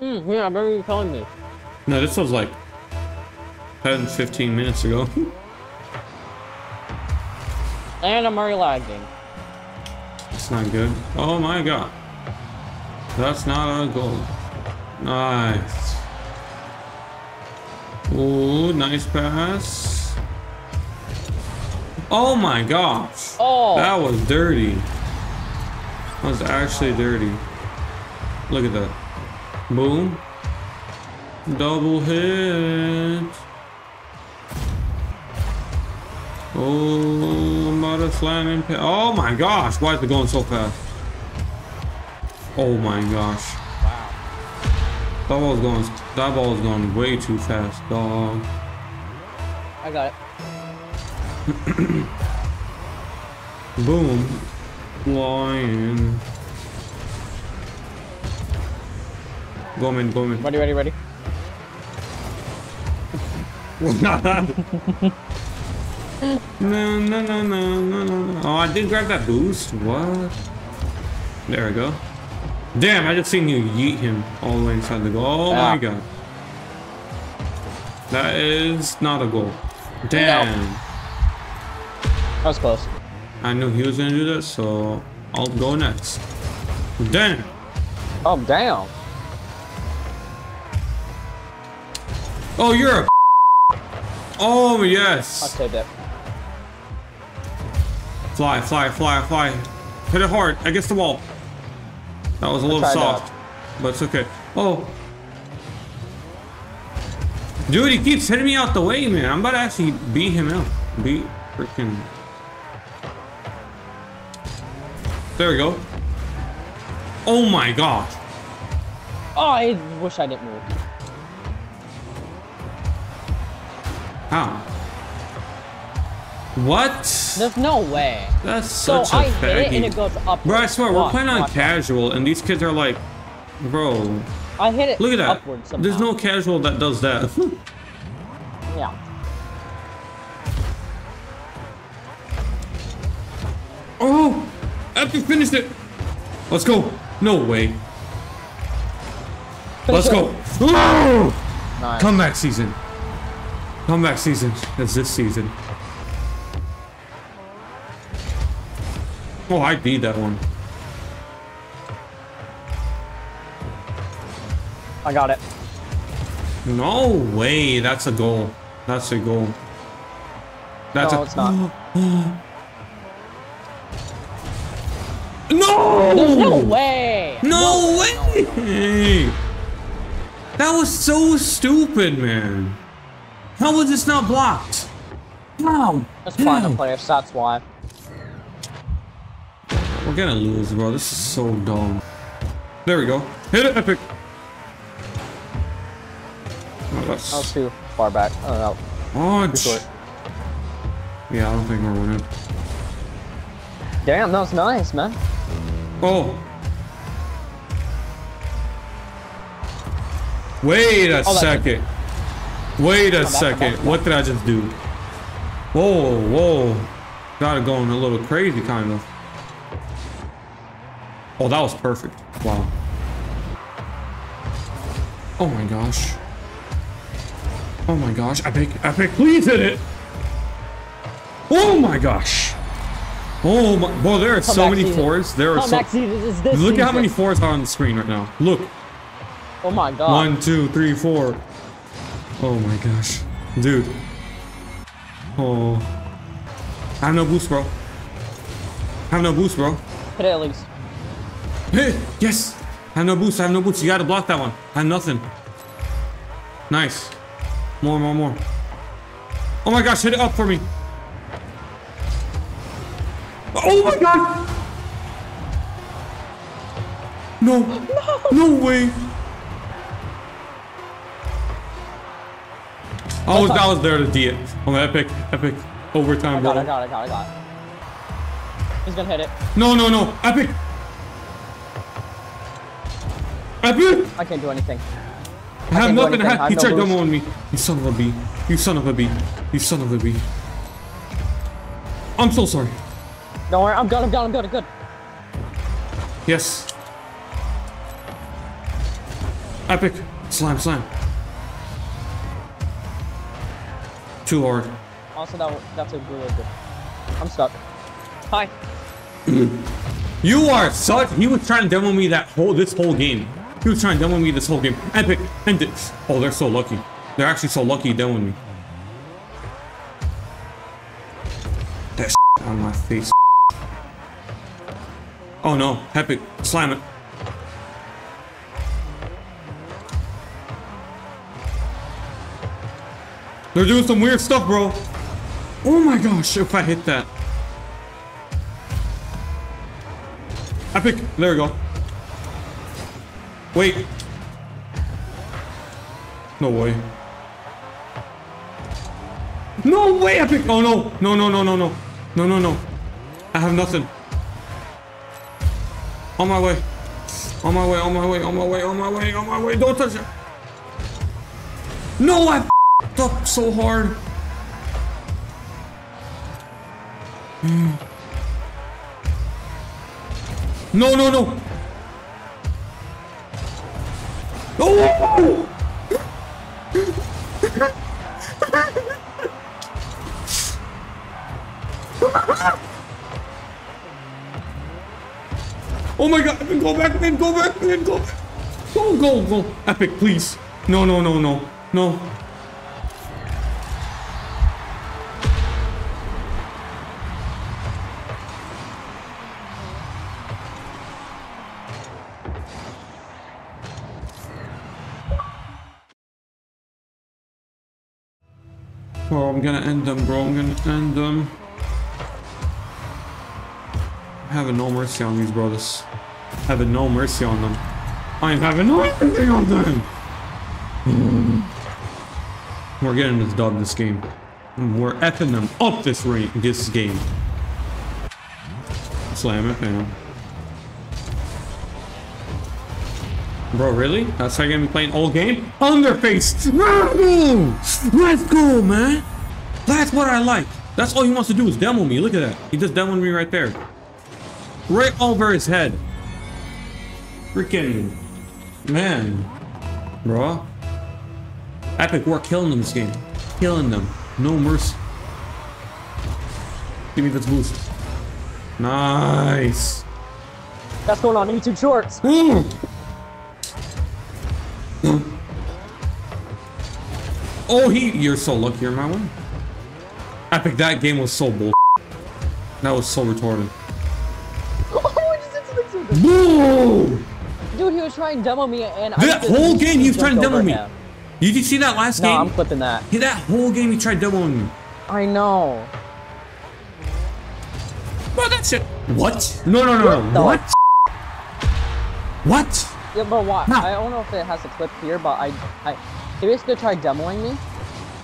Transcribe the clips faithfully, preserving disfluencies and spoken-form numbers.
Mm, yeah, I remember you telling me. No, this was like ten, fifteen minutes ago. And I'm already lagging. That's not good. Oh my god. That's not a goal. Nice. Ooh, nice pass. Oh my gosh. Oh. That was dirty. That was actually dirty. Look at that. Boom. Double hit. Oh, mother slamming. Oh my gosh. Why is it going so fast? Oh my gosh. Wow. That ball was going, that ball was going way too fast, dog. I got it. Boom. Flying. Go in, go in. Ready, ready, ready. No, no, no, no, no, no. Oh, I did grab that boost. What? There we go. Damn, I just seen you yeet him all the way inside the goal. Oh ah. my god. That is not a goal. Damn. No. That was close. I knew he was gonna do that, so I'll go next. Damn. Oh, damn. Oh, you're a. Oh, yes. I'll take that. Fly, fly, fly, fly. Hit it hard against the wall. That was a little soft, out. But it's okay. Oh. Dude, he keeps hitting me out the way, man. I'm about to actually beat him out. Beat freaking. There we go. Oh my gosh. Oh, I wish I didn't move. How? What? There's no way. That's such so a I faggy. Hit it and it goes up. Bro, I swear, watch, we're playing on casual and these kids are like, bro. I hit it. Look at that. Upward somehow. There's no casual that does that. Yeah. Oh, after finished it. Let's go. No way. Let's go. Nice. Comeback season. Comeback season. That's this season. Oh, I beat that one. I got it. No way. That's a goal. That's a goal. That's no, a... it's not. No! There's no way. No, no way. way. That was so stupid, man. How was this not blocked? No. That's platinum player. That's why. We're gonna lose, bro. This is so dumb. There we go. Hit it, epic. Oh, that's... I was too far back. I don't know. Oh, too short. Yeah, I don't think we're winning. Damn, that was nice, man. Oh. Wait a oh, second. Wait a come second. Back, back, what did I just do? Whoa, whoa. Got it going a little crazy, kind of. Oh, that was perfect. Wow. Oh my gosh. Oh my gosh. Epic, epic, please hit it. Oh my gosh. Oh my. Boy, there are come so many fours. There are come so. This this Look at how many fours are on the screen right now. Look. Oh my god. One, two, three, four. Oh my gosh. Dude. Oh. I have no boost, bro. I have no boost, bro. Hit it at least. Yes! I have no boost, I have no boost. You gotta block that one. I have nothing. Nice. More, more, more. Oh my gosh, hit it up for me. Oh my god! No. No, no way. I was, I was there to D it. Oh, epic, epic. Overtime, bro. I got it, I got it, I got it. He's gonna hit it. No, no, no. Epic! I can't do anything. I have nothing. I have, he tried dumb on me. You son of a bee. You son of a bee. You son of a bee. I'm so sorry. Don't worry. I'm good. I'm good. I'm good. I'm good. Yes. Epic. Slam, slam. Too hard. Also, that, that's a good idea. I'm stuck. Hi. You are such. He was trying to demo me that whole this whole game. He was trying to demo me this whole game. Epic. End it. Oh, they're so lucky. They're actually so lucky demoing me. That s*** on my face. Oh no. Epic. Slam it. They're doing some weird stuff, bro. Oh my gosh, if I hit that. Epic. There we go. Wait. No way. No way, Epic. Oh no. No, no, no, no, no. No, no, no. I have nothing. On my way. On my way, on my way, on my way, on my way, on my way. Don't touch it. No, I f***ed up so hard. No, no, no. Oh! Oh my god, Epic, go back, man, go back, man, go back. Go, go, go. Epic, please. No, no, no, no, no. Bro, I'm gonna end them, bro. I'm gonna end them. I'm having no mercy on these brothers. Having no mercy on them. I'm having no mercy on them. We're getting this dub this game. We're effing them up this rate this game. Slam it, man. Bro, really? That's how you're gonna be playing all game? On their face! No! Let's go, man! That's what I like. That's all he wants to do is demo me. Look at that. He just demoed me right there. Right over his head. Freaking... Man. Bro. Epic, we're killing them this game. Killing them. No mercy. Give me this boost. Nice. That's going on YouTube Shorts. Mm. Oh, he, you're so lucky you're my one. Epic, that game was so bull. That was so retarded. Oh, I just did something stupid. Dude, he was trying to demo me and that I- That whole game he was trying to demo me. Him. You did see that last no, game? No, I'm clipping that. He, that whole game he tried demoing me. I know. Bro, that shit. What? No, no, no, no. What? What? What? Yeah, but why? No. I don't know if it has a clip here, but I, I, he basically tried demoing me.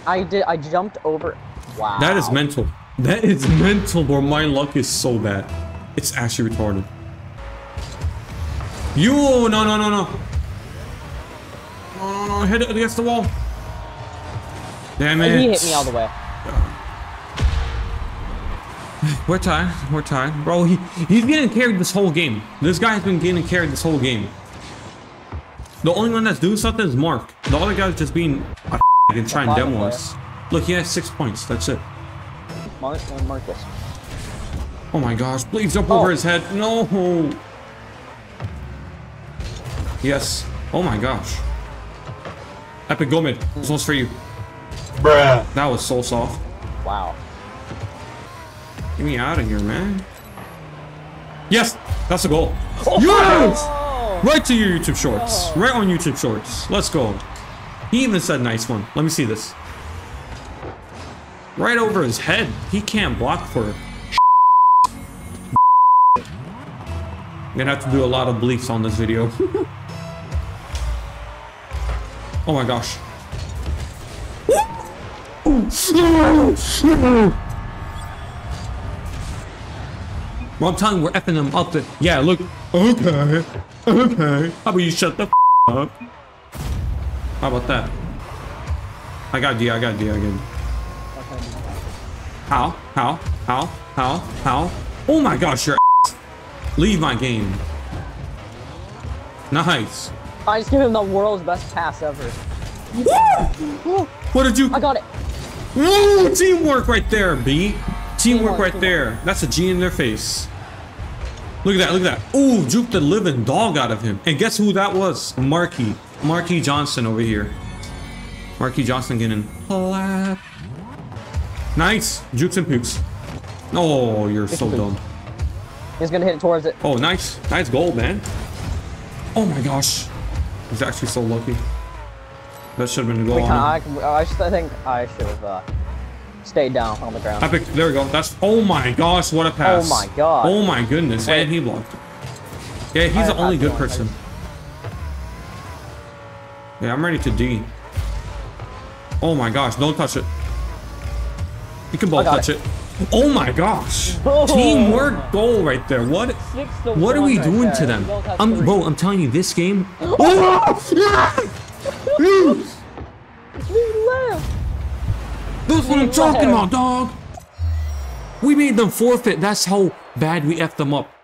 I did. I jumped over. Wow. That is mental. That is mental, bro. My luck is so bad. It's actually retarded. You no no no no. No no no! Hit it against the wall. Damn it! And he hit me all the way. We're tied. We're tied, bro. He he's getting carried this whole game. This guy has been getting carried this whole game. The only one that's doing something is Mark. The other guy's just being a and trying to demo us. Look, he has six points. That's it. Mark and Marcus. Oh my gosh! Please jump oh. over his head. No. Yes. Oh my gosh. Epic, go mid. Mm. This one's for you. Bruh. That was so soft. Wow. Get me out of here, man. Yes, that's a goal. Oh, yes. Wow. Right to your YouTube Shorts. Oh. Right on YouTube Shorts. Let's go. He even said nice one. Let me see this. Right over his head. He can't block for it. I'm gonna have to do a lot of bleeps on this video. Oh my gosh. Well, I'm telling you, we're effing them up. To yeah, look. Okay. Okay. How about you shut the f up? How about that? I got D. I got D. I got D. Okay. How? How? How? How? How? Oh my gosh, your ass. Leave my game. Nice. I just gave him the world's best pass ever. Woo! What did you? I got it. Woo! Teamwork right there, B. Teamwork, teamwork right teamwork. there. That's a G in their face. Look at that! Look at that! Ooh, juked the living dog out of him. And guess who that was? Marky, Marky Johnson over here. Marky Johnson getting clapped. Nice, jukes and pukes. Oh, you're so dumb. He's gonna hit it towards it. Oh, nice, nice goal, man. Oh my gosh, he's actually so lucky. That should have been a goal. I, I, I think I should have uh, stayed down on the ground. I picked, there we go. That's. Oh my gosh, what a pass! Oh my god. Oh my goodness, wait. And he blocked. Yeah, he's I, the only good person. Yeah, I'm ready to D. Oh my gosh, don't touch it. You can both touch it. it. Oh my gosh! Oh. Teamwork goal right there. What? What are we right doing there. to them? I'm, bro, I'm telling you, this game. Oh! That's what I'm talking about, dog. We made them forfeit. That's how bad we effed them up.